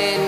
and